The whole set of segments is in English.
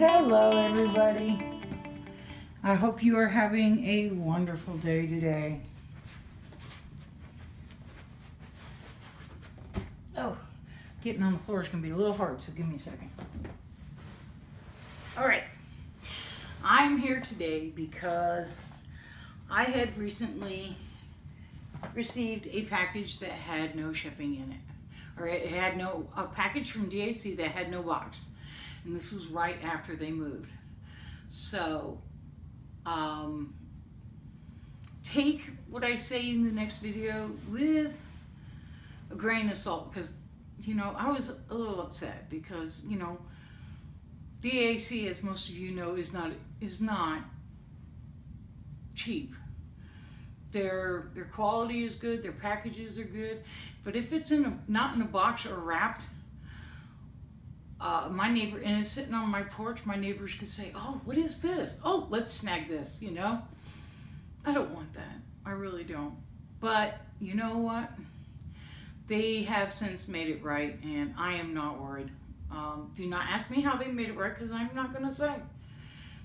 Hello everybody. I hope you are having a wonderful day today. Oh, getting on the floor is going to be a little hard, so give me a second. All right. I'm here today because I had recently received a package that had no shipping in it. Or it had a package from DAC that had no box. And this was right after they moved. So, take what I say in the next video with a grain of salt, because, you know, I was a little upset because, you know, DAC, as most of you know, is not cheap. Their quality is good, their packages are good, but if it's not in a box or wrapped, my neighbor, and it's sitting on my porch, my neighbors could say, "Oh, what is this? Oh, let's snag this," you know? I don't want that. I really don't. But you know what? They have since made it right, and I am not worried. Do not ask me how they made it right, because I'm not going to say.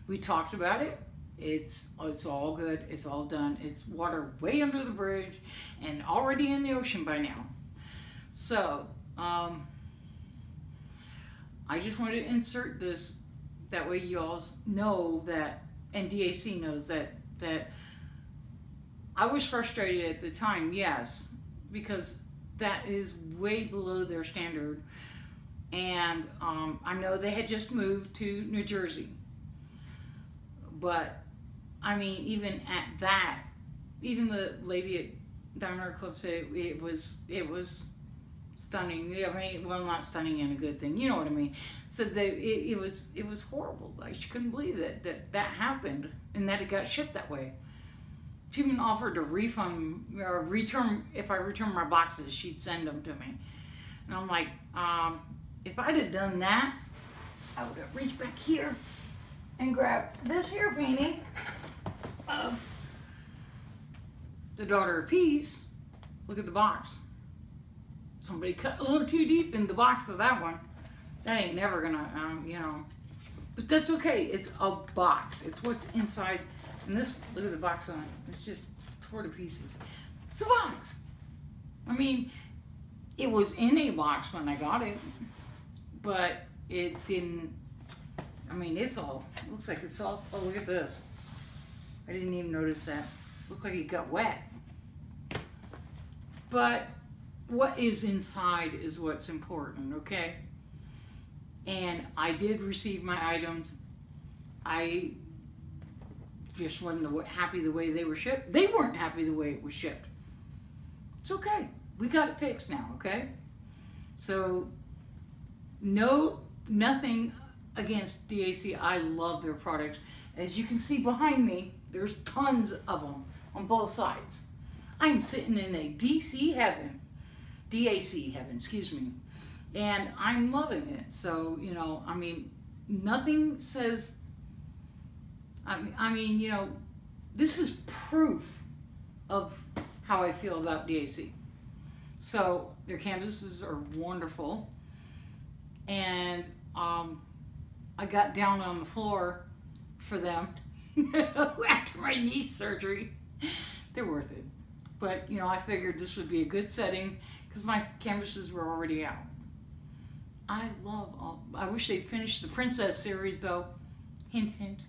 We talked about it. It's all good. It's all done. It's water way under the bridge and already in the ocean by now. So, I just wanted to insert this, that way you all know that, and DAC knows that I was frustrated at the time, yes, because that is way below their standard. And I know they had just moved to New Jersey, but I mean, even at that, even the lady at Diamond Art Club said it was stunning. I mean, well, not stunning in a good thing. You know what I mean? So it was horrible. Like, she couldn't believe that happened and that it got shipped that way. She even offered to refund or return. If I returned my boxes, she'd send them to me. And I'm like, if I'd have done that, I would have reached back here and grabbed this here painting of The Daughter of Peace. Look at the box. Somebody cut a little too deep in the box of that one. That ain't never gonna, you know. But that's okay. It's a box. It's what's inside. And this, look at the box on it. It's just torn to pieces. It's a box. I mean, it was in a box when I got it, but it didn't. I mean, it's all. It looks like it's all. Oh, look at this. I didn't even notice that. Looked like it got wet. But what is inside is what's important, okay? And I did receive my items. I just wasn't happy the way they were shipped. They weren't happy the way it was shipped. It's okay. We got it fixed now, okay? So, no, nothing against DAC. I love their products. As you can see behind me, there's tons of them on both sides. I'm sitting in a DAC heaven, excuse me. And I'm loving it. So, you know, I mean, nothing says, I mean, you know, this is proof of how I feel about DAC. So their canvases are wonderful. And I got down on the floor for them after my knee surgery. They're worth it. But, you know, I figured this would be a good setting, because my canvases were already out. I wish they'd finished the Princess series though. Hint, hint.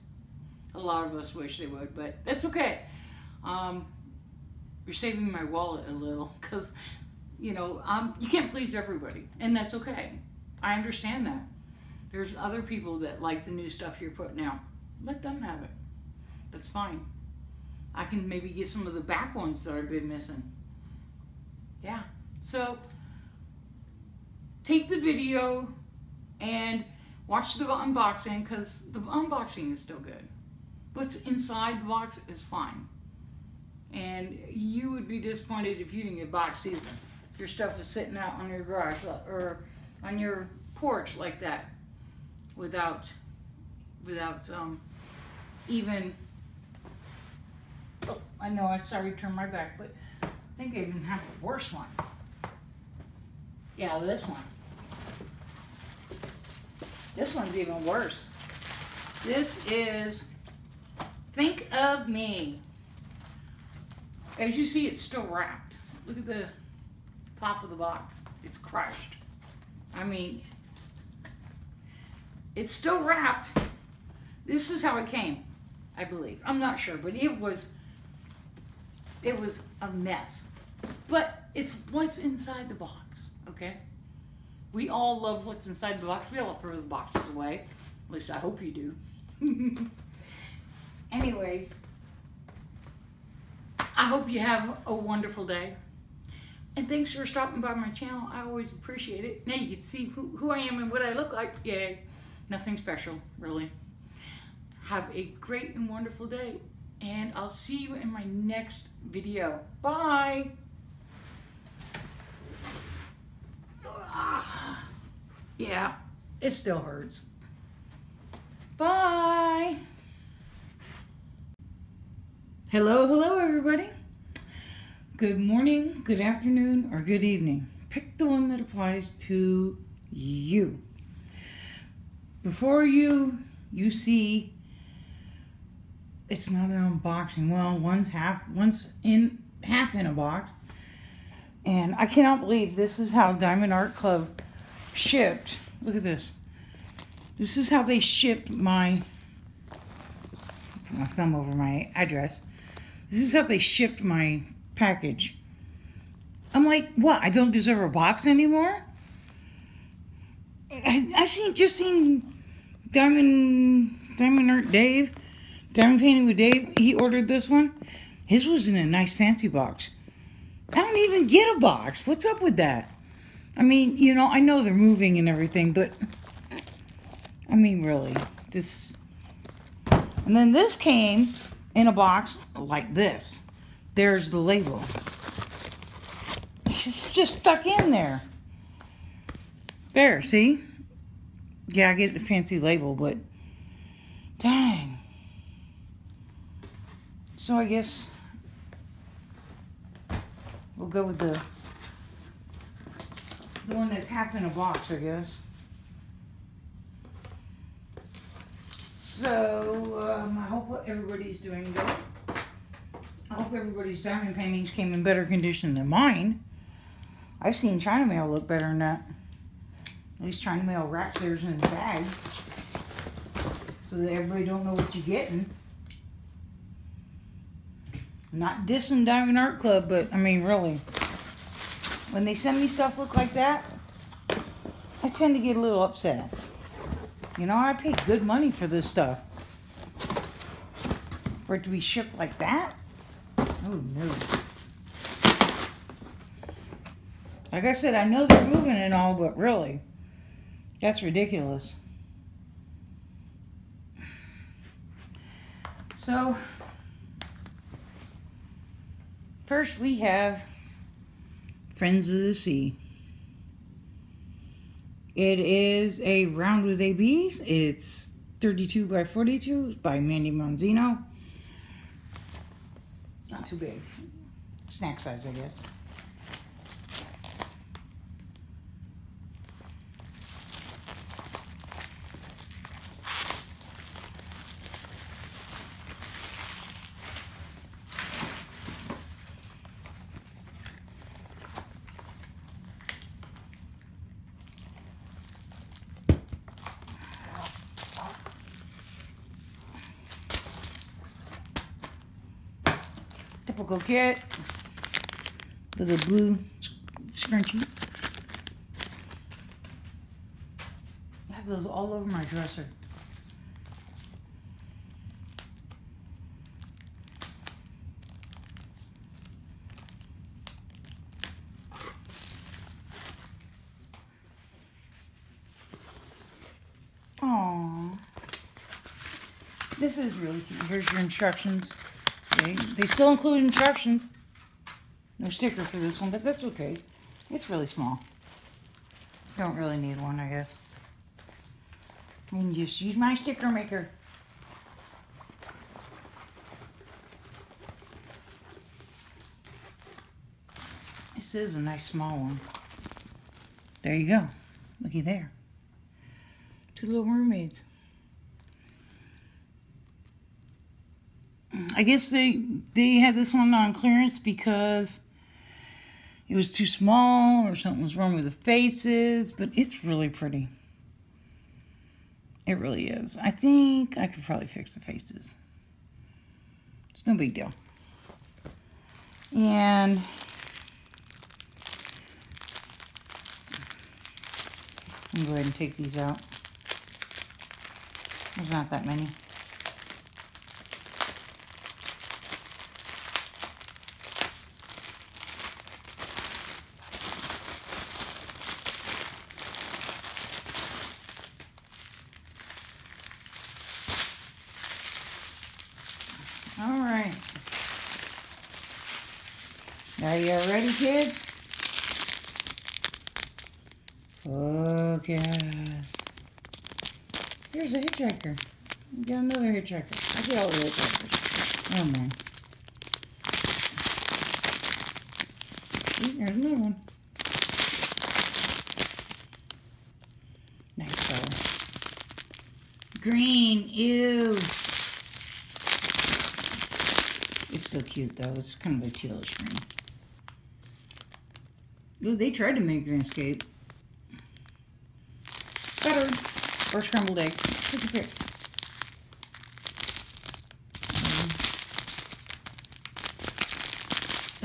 A lot of us wish they would, but that's okay. You're saving my wallet a little, because, you know, you can't please everybody, and that's okay. I understand that. There's other people that like the new stuff you're putting out. Let them have it. That's fine. I can maybe get some of the back ones that I've been missing. Yeah. So, take the video and watch the unboxing, because the unboxing is still good. What's inside the box is fine. And you would be disappointed if you didn't get boxed either. Your stuff is sitting out on your garage or on your porch like that without even, oh, I know I started to turn my back, but I think I even have a worse one. Yeah, this one. This one's even worse. This is Think of Me. As you see, it's still wrapped. Look at the top of the box. It's crushed. I mean, it's still wrapped. This is how it came, I believe. I'm not sure, but it was a mess. But it's what's inside the box, okay? We all love what's inside the box. We all throw the boxes away. At least I hope you do. Anyways, I hope you have a wonderful day. And thanks for stopping by my channel. I always appreciate it. Now you can see who I am and what I look like. Yay. Nothing special, really. Have a great and wonderful day. And I'll see you in my next video. Bye. Yeah, it still hurts. Bye. Hello, hello, everybody. Good morning, good afternoon, or good evening. Pick the one that applies to you. Before you see, it's not an unboxing. Well, one's half in a box. And I cannot believe this is how Diamond Art Club shipped. Look at this. This is how they shipped my, put my thumb over my address. This is how they shipped my package. I'm like, what? I don't deserve a box anymore? I just seen Diamond Painting with Dave. He ordered this one. His was in a nice fancy box. I don't even get a box. What's up with that? I mean, you know, I know they're moving and everything, but I mean, really, this. And then this came in a box like this. There's the label. It's just stuck in there. There, see? Yeah, I get the fancy label, but dang. So I guess we'll go with the one that's half in a box, I guess. So I hope everybody's doing good. I hope everybody's diamond paintings came in better condition than mine. I've seen China Mail look better than that. At least China Mail wraps theirs in bags so that everybody don't know what you're getting. I'm not dissing Diamond Art Club, but I mean, really, when they send me stuff look like that, I tend to get a little upset. You know, I paid good money for this stuff. For it to be shipped like that? Oh, no. Like I said, I know they're moving and all, but really, that's ridiculous. So, first we have Friends of the Sea. It is a round with ABs. It's 32 by 42 by Mandy Manzino. It's not too big. Snack size, I guess. We'll go get the blue scrunchie. I have those all over my dresser. Aww. This is really cute. Here's your instructions. They still include instructions. No sticker for this one, but that's okay. It's really small. Don't really need one, I guess. I mean, just use my sticker maker. This is a nice small one. There you go. Looky there. Two Little Mermaids. guess they had this one on clearance because it was too small or something was wrong with the faces, but it's really pretty. It really is. I think I could probably fix the faces. It's no big deal. And I'm going to go ahead and take these out. There's not that many. Alright. Are you ready, kids? Focus. Here's a hitchhiker. We got another hitchhiker. I get all the hitchhikers. Oh man. Ooh, there's another one. Nice color. Green. Ew. It's still cute though. It's kind of a tealish green. Ooh, they tried to make greenscape. Or scrambled egg. Take a pick.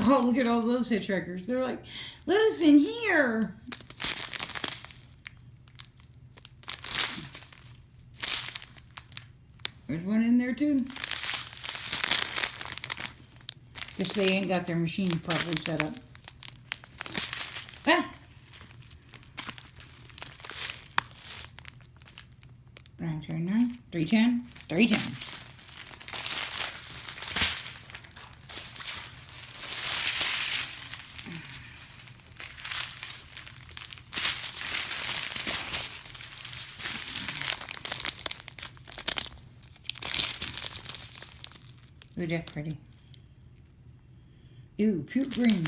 Oh, look at all those hitchhikers. They're like, let us in here. There's one in there too. Guess they ain't got their machine properly set up. Ah! $9.39, $3.10, $3.10. Ooh, that's pretty. Ew, puke green.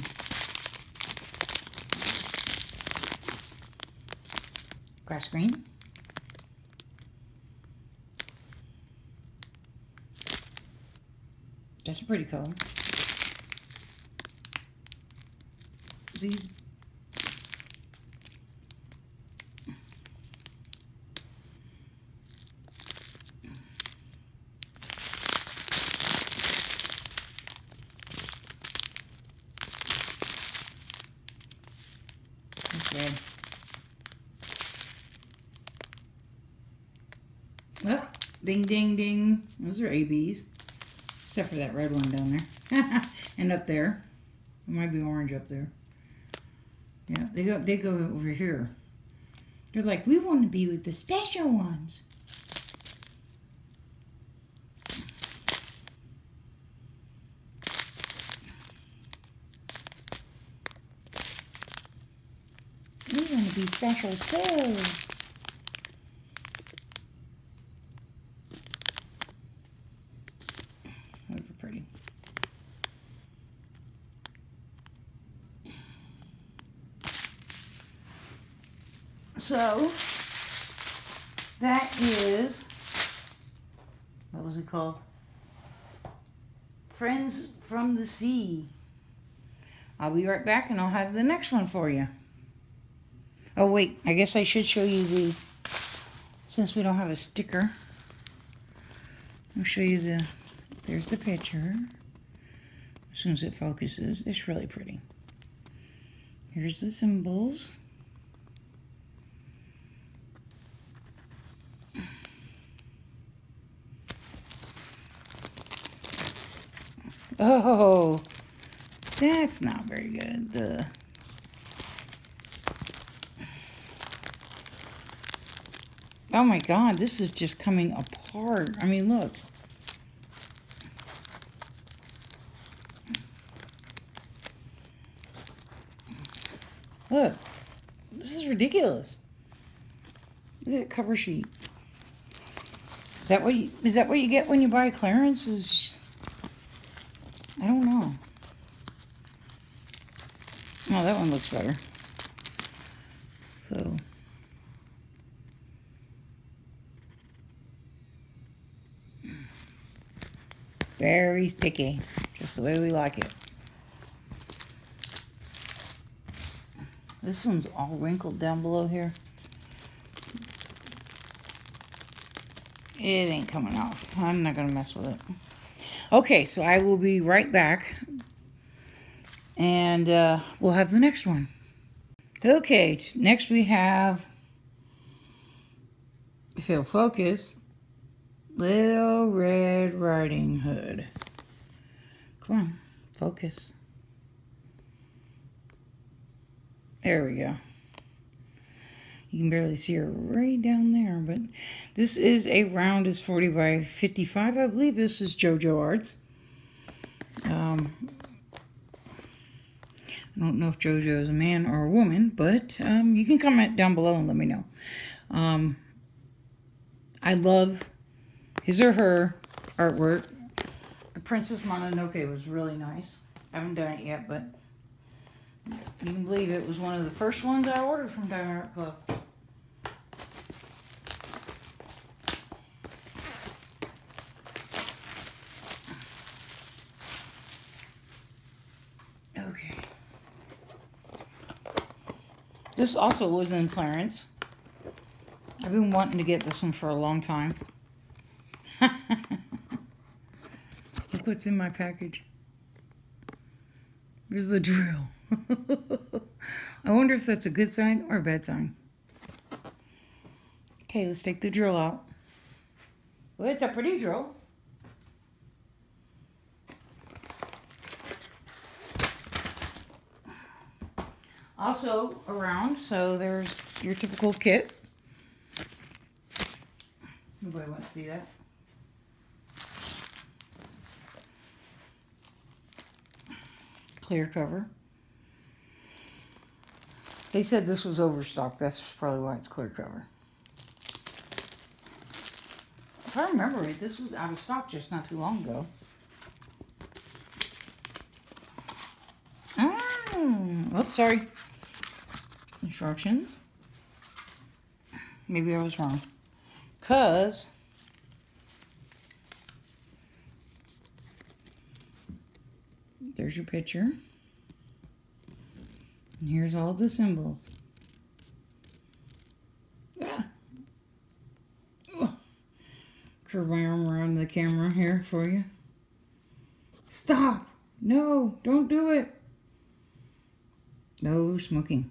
Grass green. That's a pretty color. These. Okay. Oh, ding, ding, ding. Those are ABs. Except for that red one down there. And up there. It might be orange up there. Yeah, they go over here. They're like, we want to be with the special ones. We want to be special too. So, that is, what was it called? Friends from the Sea. I'll be right back and I'll have the next one for you. Oh wait, I guess I should show you the, since we don't have a sticker, I'll show you the, there's the picture. As soon as it focuses, it's really pretty. Here's the symbols. Oh, that's not very good. Oh my God, this is just coming apart. I mean, look. Look, this is ridiculous. Look at that cover sheet. Is that what you get when you buy clearance? I don't know. Oh, that one looks better. So. Very sticky, just the way we like it. This one's all wrinkled down below here. It ain't coming off. I'm not gonna mess with it. Okay, so I will be right back, and we'll have the next one. Okay, next we have, if it'll focus, Little Red Riding Hood. Come on, focus. There we go. You can barely see her right down there, but this is a round, is 40 by 55. I believe this is JoJo Arts. I don't know if JoJo is a man or a woman, but you can comment down below and let me know. I love his or her artwork. The Princess Mononoke was really nice. I haven't done it yet, but you can believe it was one of the first ones I ordered from Diamond Art Club. Okay. This also was in clearance. I've been wanting to get this one for a long time. Look what's in my package. There's the drill. I wonder if that's a good sign or a bad sign. Okay, let's take the drill out. Well, it's a pretty drill. Also around, so there's your typical kit. Nobody wants to see that. Clear cover. They said this was overstocked. That's probably why it's clear cover. If I remember right, this was out of stock just not too long ago. Oops, sorry. Instructions. Maybe I was wrong. 'Cause there's your picture. And here's all the symbols. Yeah. Oh. Curve my arm around the camera here for you. Stop! No, don't do it. No smoking.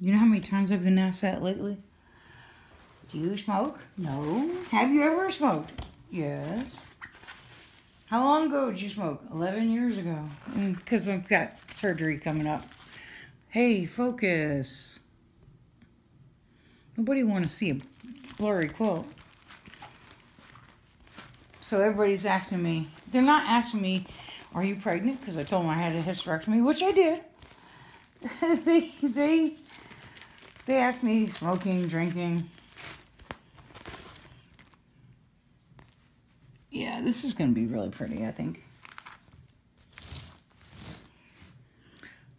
You know how many times I've been asked that lately? Do you smoke? No. Have you ever smoked? Yes. How long ago did you smoke? 11 years ago. Because I've got surgery coming up. Hey, focus. Nobody want to see a blurry quote. So everybody's asking me. They're not asking me, are you pregnant? Because I told them I had a hysterectomy, which I did. They asked me smoking, drinking. Yeah, this is going to be really pretty, I think.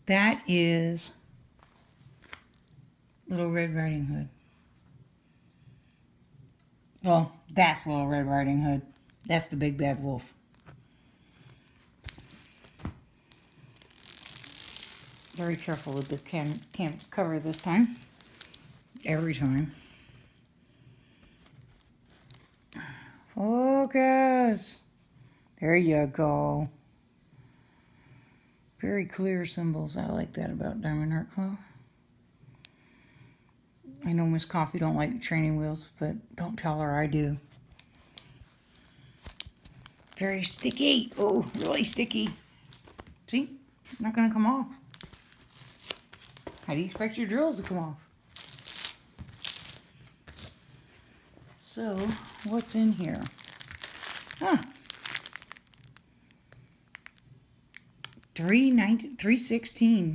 That is Little Red Riding Hood. Well, that's Little Red Riding Hood. That's the big bad wolf. Very careful with the cam cover this time. Every time. Focus. There you go. Very clear symbols. I like that about Diamond Art Club. I know Miss Coffee don't like training wheels, but don't tell her I do. Very sticky. Oh, really sticky. See? It's not going to come off. How do you expect your drills to come off? So, what's in here? Huh. $3.16,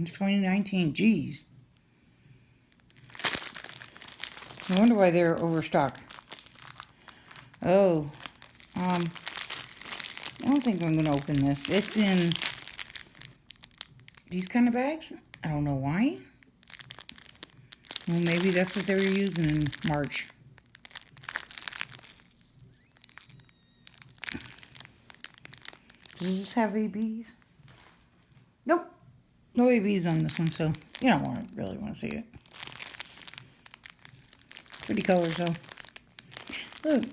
2019. Geez. I wonder why they're overstocked. Oh. I don't think I'm going to open this. It's in these kind of bags. I don't know why. Well, maybe that's what they were using in March. Does this have ABs? Nope. No ABs on this one, so you don't really want to see it. Pretty colors, though. Look,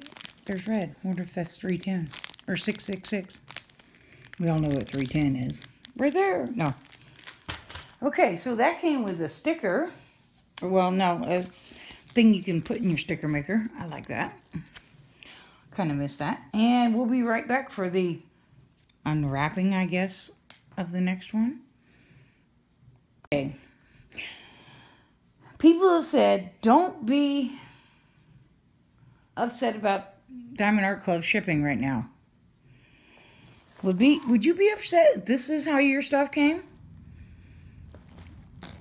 there's red. I wonder if that's 310 or 666. We all know what 310 is. Right there. No. Okay, so that came with a sticker. Well, no, a thing you can put in your sticker maker. I like that. Kind of missed that. And we'll be right back for the unwrapping, I guess, of the next one. Okay. People have said, don't be upset about Diamond Art Club shipping right now. Would you be upset this is how your stuff came?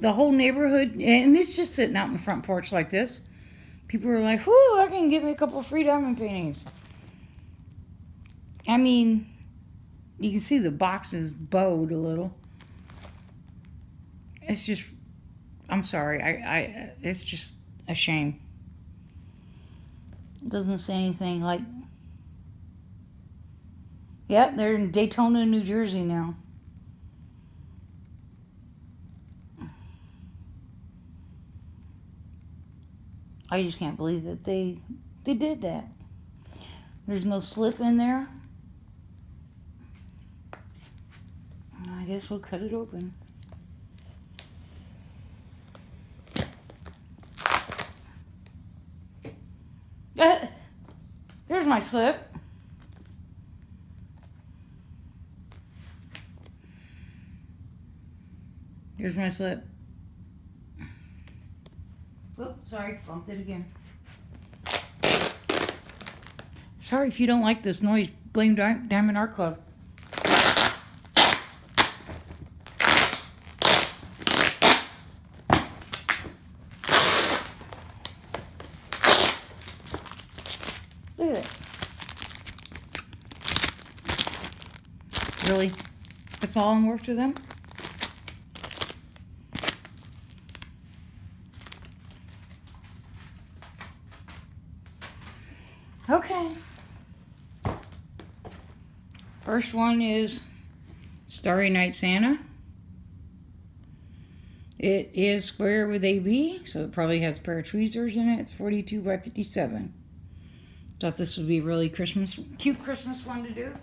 The whole neighborhood, and it's just sitting out in the front porch like this. People are like, whoo, I can get me a couple free diamond paintings. I mean, you can see the box is bowed a little. It's just, I'm sorry, it's just a shame. It doesn't say anything like, yeah, they're in Daytona, New Jersey now. I just can't believe that they did that. There's no slip in there. I guess we'll cut it open. There's my slip. Here's my slip. Oops, sorry, bumped it again. Sorry if you don't like this noise. Blame Diamond Art Club. Look at that. Really? That's all I'm worth to them? Okay. First one is Starry Night Santa. It is square with AB, so it probably has a pair of tweezers in it. It's 42 by 57. Thought this would be a really cute Christmas one to do.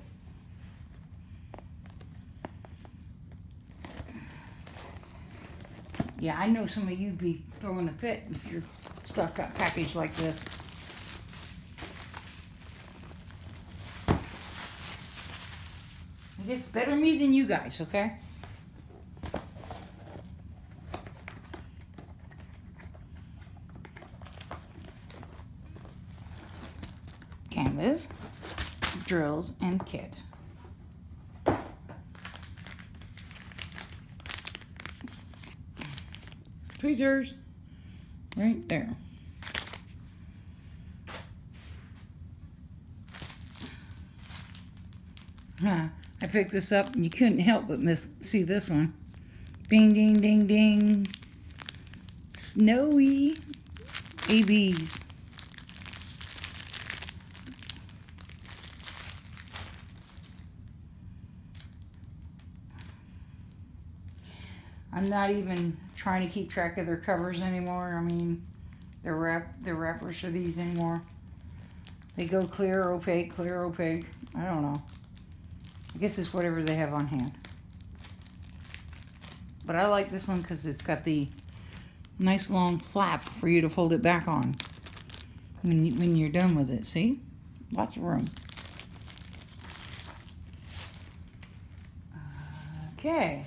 Yeah, I know some of you'd be throwing a fit if your stuff got packaged like this. It's better me than you guys, okay? Canvas, drills, and kit. Tweezers, right there. Huh. I picked this up and you couldn't help but see this one. Ding, ding, ding, ding. Snowy ABs. I'm not even trying to keep track of their covers anymore. I mean, the wrappers for these anymore. They go clear, opaque. I don't know. I guess it's whatever they have on hand. But I like this one because it's got the nice long flap for you to fold it back on when you're done with it. See? Lots of room. Okay.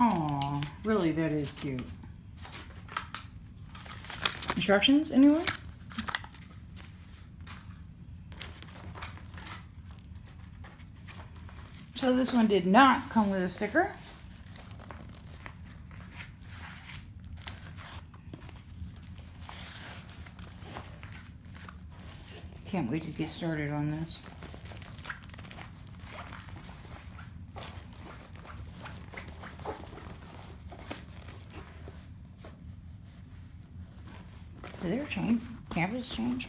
Aw, really, that is cute. Instructions, anyone? So this one did not come with a sticker. Can't wait to get started on this. Did their change? Canvas change?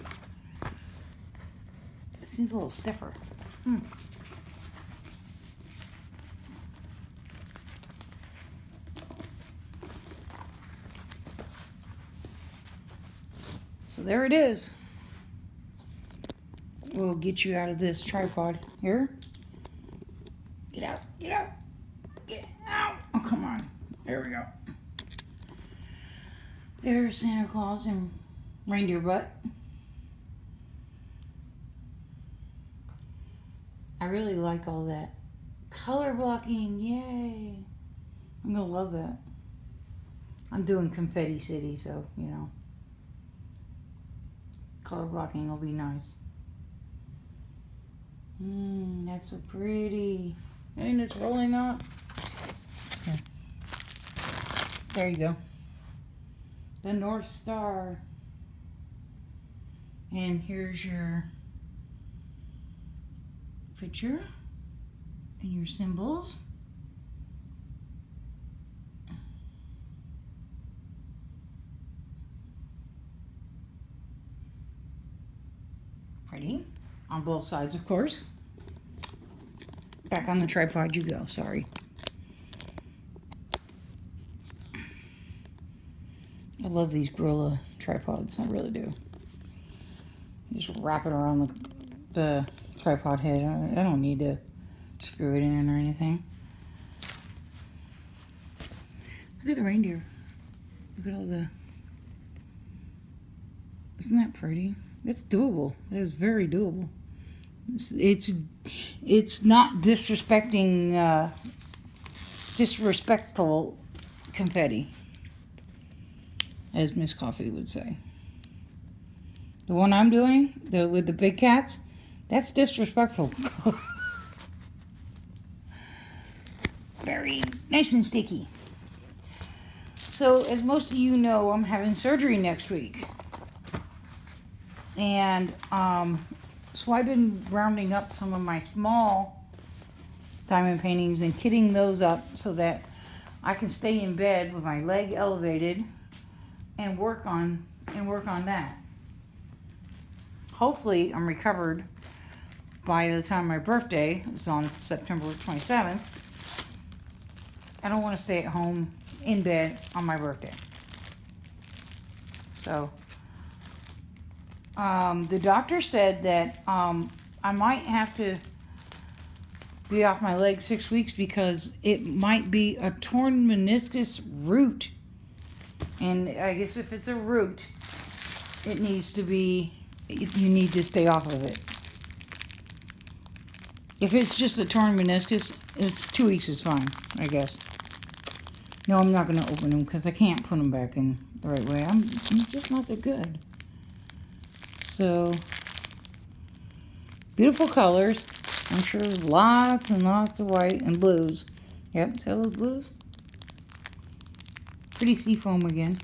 It seems a little stiffer. So there it is. We'll get you out of this tripod here. Get out, get out, get out. Oh, come on. There we go. There's Santa Claus and Reindeer Butt. I really like all that. Color blocking, yay. I'm gonna love that. I'm doing Confetti City, so, you know. Color blocking will be nice. That's so pretty. And it's rolling up. Okay. There you go. The North Star. And here's your picture and your symbols. Pretty. On both sides, of course. Back on the tripod you go, sorry. I love these Gorilla tripods, I really do. Just wrap it around the tripod head. I don't need to screw it in or anything. Look at the reindeer. Look at all the... Isn't that pretty? That's doable. That is very doable. It's not disrespectful confetti, as Miss Coffee would say. The one I'm doing, with the big cats, that's disrespectful. Very nice and sticky. So, as most of you know, I'm having surgery next week. And, so I've been rounding up some of my small diamond paintings and kitting those up so that I can stay in bed with my leg elevated and work on that. Hopefully, I'm recovered by the time my birthday is on September 27th. I don't want to stay at home in bed on my birthday. So, the doctor said that I might have to be off my leg 6 weeks because it might be a torn meniscus root. And I guess if it's a root, it needs to be... You need to stay off of it. If it's just a torn meniscus, it's 2 weeks is fine, I guess. No, I'm not going to open them because I can't put them back in the right way. I'm just not that good. So, beautiful colors. I'm sure there's lots and lots of white and blues. Yep, see all those blues? Pretty seafoam again.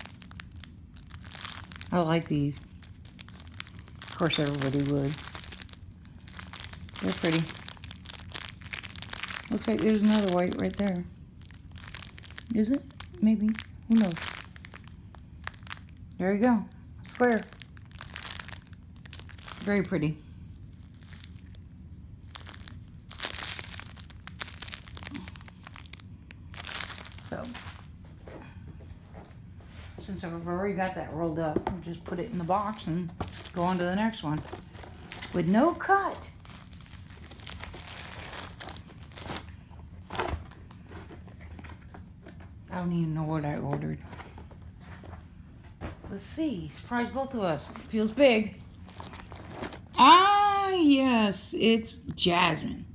I like these. Of course everybody would. They're pretty. Looks like there's another white right there. Is it? Maybe. Who knows? There you go. Square. Very pretty. So, since I've already got that rolled up, I'll just put it in the box and go on to the next one with no cut. I don't even know what I ordered. Let's see. Surprise both of us. Feels big. Ah, yes. It's Jasmine.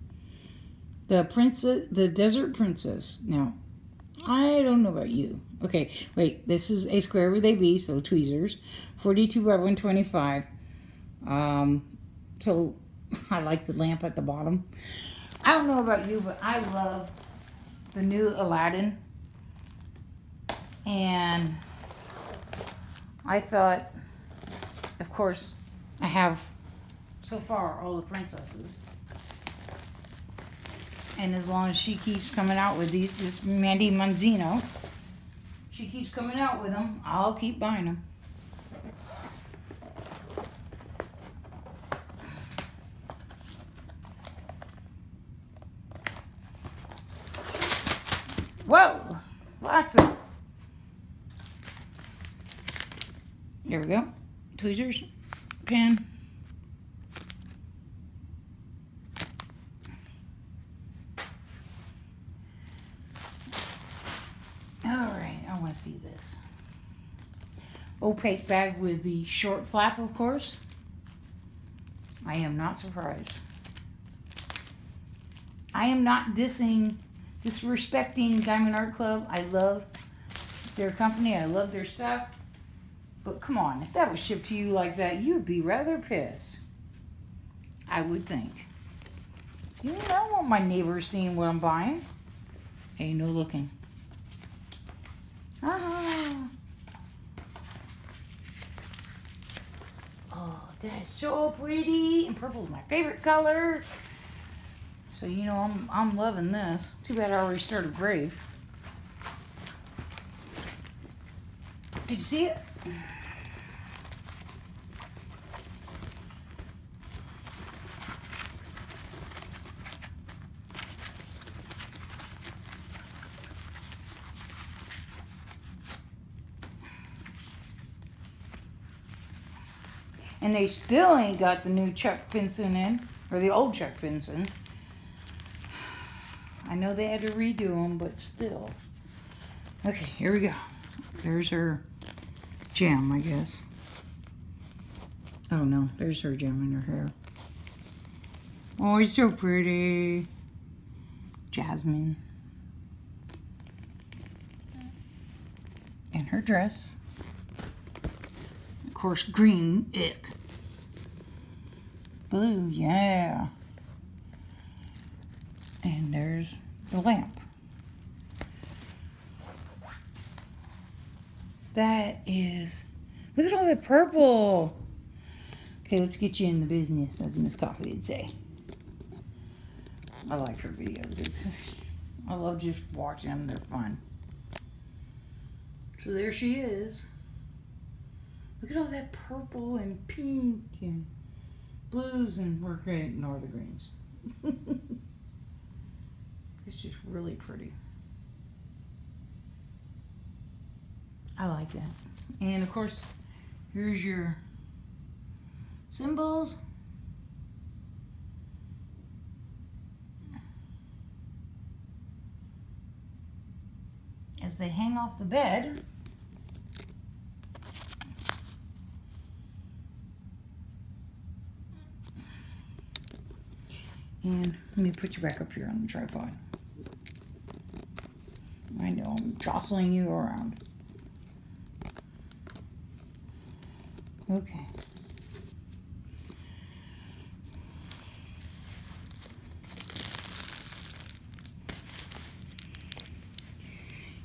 The princess, the desert princess. Now, I don't know about you. Okay, wait, this is a square with a B, so tweezers, 42 by 125. So I like the lamp at the bottom. I don't know about you, but I love the new Aladdin. And I thought, of course, I have so far all the princesses. And as long as she keeps coming out with these, this Mandy Manzino, she keeps coming out with them, I'll keep buying them. Whoa, lots of, there we go, tweezers, pen. All right, I want to see this. Opaque bag with the short flap, of course. I am not surprised. I am not disrespecting Diamond Art Club. I love their company. I love their stuff. But come on, if that was shipped to you like that, you'd be rather pissed. I would think. You know, I don't want my neighbors seeing what I'm buying. Ain't no looking. Ah. Oh, that is so pretty. And purple is my favorite color. So, you know, I'm loving this. Too bad I already started grave. Did you see it? And they still ain't got the new Chuck Pinson in, or the old Chuck Pinson. I know they had to redo them, but still. Okay, here we go. There's her gem, I guess. Oh no, there's her gem in her hair. Oh, it's so pretty. Jasmine. And her dress. Of course, green, ick. Blue, yeah. And there's the lamp. That is, look at all that purple. Okay, let's get you in the business, as Miss Coffee would say. I like her videos. I love just watching them. They're fun. So there she is. Look at all that purple and pink and blues, and we're going to ignore the greens. It's just really pretty. I like that. And of course, here's your symbols. As they hang off the bed. And let me put you back up here on the tripod. I know, I'm jostling you around. Okay.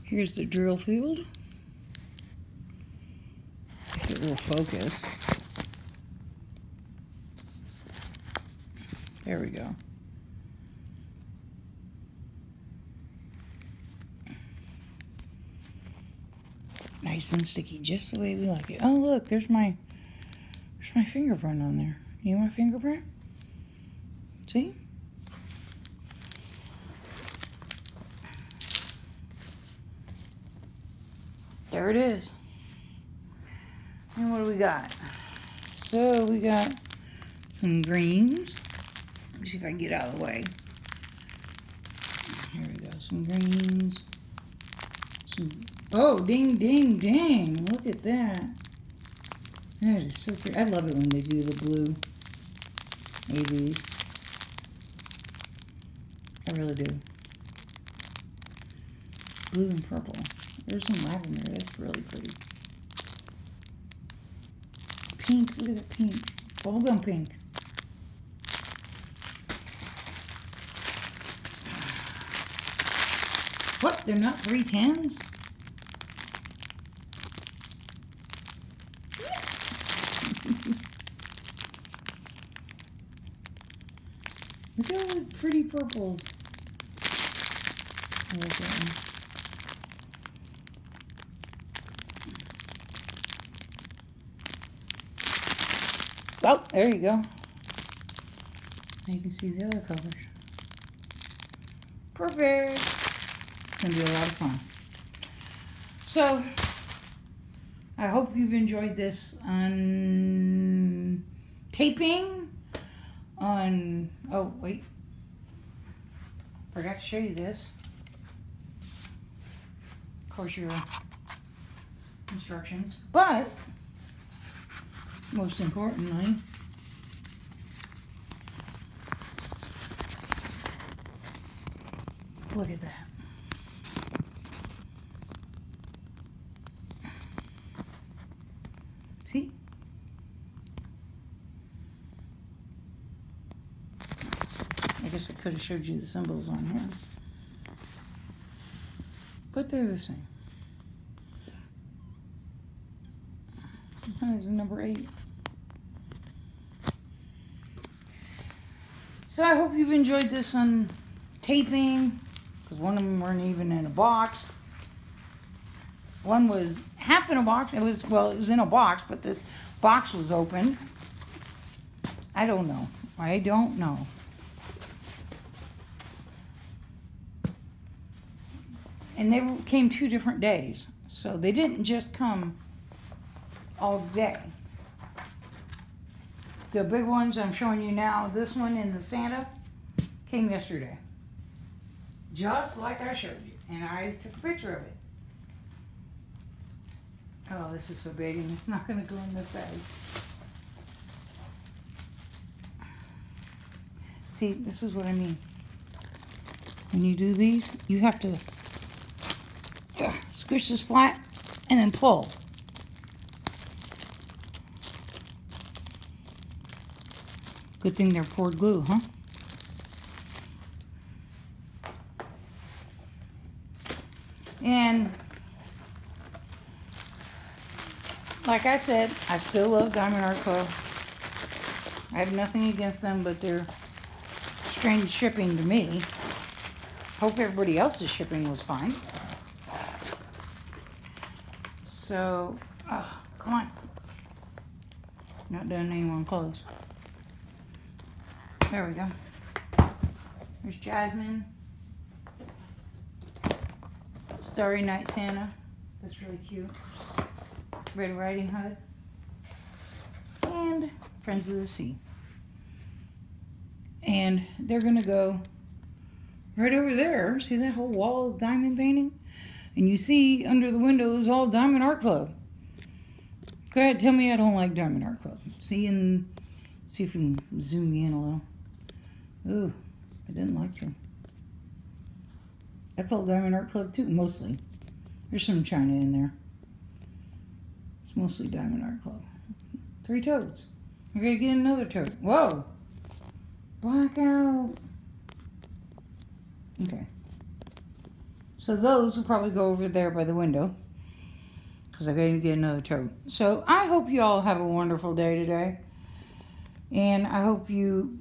Here's the drill field. If it will focus. There we go. Nice and sticky, just the way we like it. Oh, look, there's my... my fingerprint on there. You know my fingerprint? See? There it is. And what do we got? So we got some greens. Let me see if I can get out of the way. Here we go. Some greens. Oh, ding, ding, ding. Look at that. That is so pretty. I love it when they do the blue AVs. I really do. Blue and purple. There's some lavender. That's really pretty. Pink. Look at the pink. Bubblegum pink. What? They're not 310s? Look at all the pretty purples. I like that one. Oh, there you go. Now you can see the other colors. Perfect. It's going to be a lot of fun. So, I hope you've enjoyed this on taping, on, oh wait, forgot to show you this. Of course, your instructions, but most importantly, look at that. See? I guess I could have showed you the symbols on here, but they're the same. There's number 8. So I hope you've enjoyed this on taping, because one of them weren't even in a box. One was half in a box. It was, well, it was in a box, but the box was open. I don't know. I don't know. And they came 2 different days. So they didn't just come all day. The big ones I'm showing you now, this one in the Santa, came yesterday. Just like I showed you. And I took a picture of it. Oh, this is so big and it's not going to go in this bag. See, this is what I mean. When you do these, you have to squish this flat and then pull. Good thing they're poured glue, huh? And like I said, I still love Diamond Art Club. I have nothing against them, but they're strange shipping to me. Hope everybody else's shipping was fine. So, oh, come on. Not done anyone close. There we go. There's Jasmine. Starry Night Santa. That's really cute. Red Riding Hood, and Friends of the Sea. And they're going to go right over there. See that whole wall of diamond painting? And you see under the window is all Diamond Art Club. Go ahead, tell me I don't like Diamond Art Club. See, and see if we can zoom you in a little. Ooh, I didn't like you. That's all Diamond Art Club too, mostly. There's some China in there. Mostly Diamond Art Club. 3 toads. We're going to get another toad. Whoa! Blackout! Okay. So those will probably go over there by the window, because I'm going to get another toad. So I hope you all have a wonderful day today. And I hope you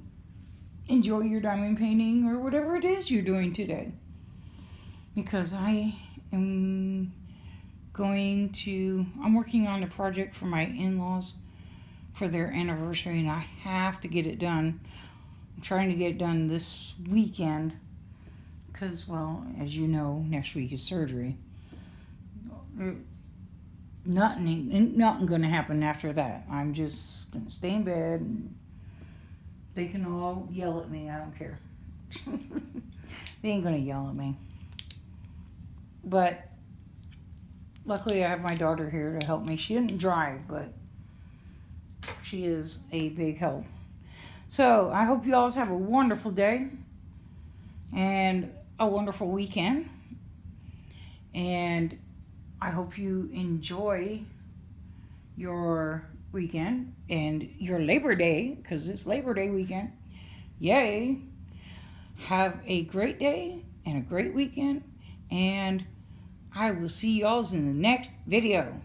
enjoy your diamond painting or whatever it is you're doing today. Because I am I'm working on a project for my in-laws for their anniversary, and I have to get it done. I'm trying to get it done this weekend because, well, as you know, next week is surgery. Nothing gonna happen after that. I'm just gonna stay in bed and they can all yell at me. I don't care. They ain't gonna yell at me. But luckily, I have my daughter here to help me. She didn't drive, but she is a big help. So, I hope you all have a wonderful day and a wonderful weekend. And I hope you enjoy your weekend and your Labor Day, because it's Labor Day weekend. Yay! Have a great day and a great weekend, and I will see y'all in the next video.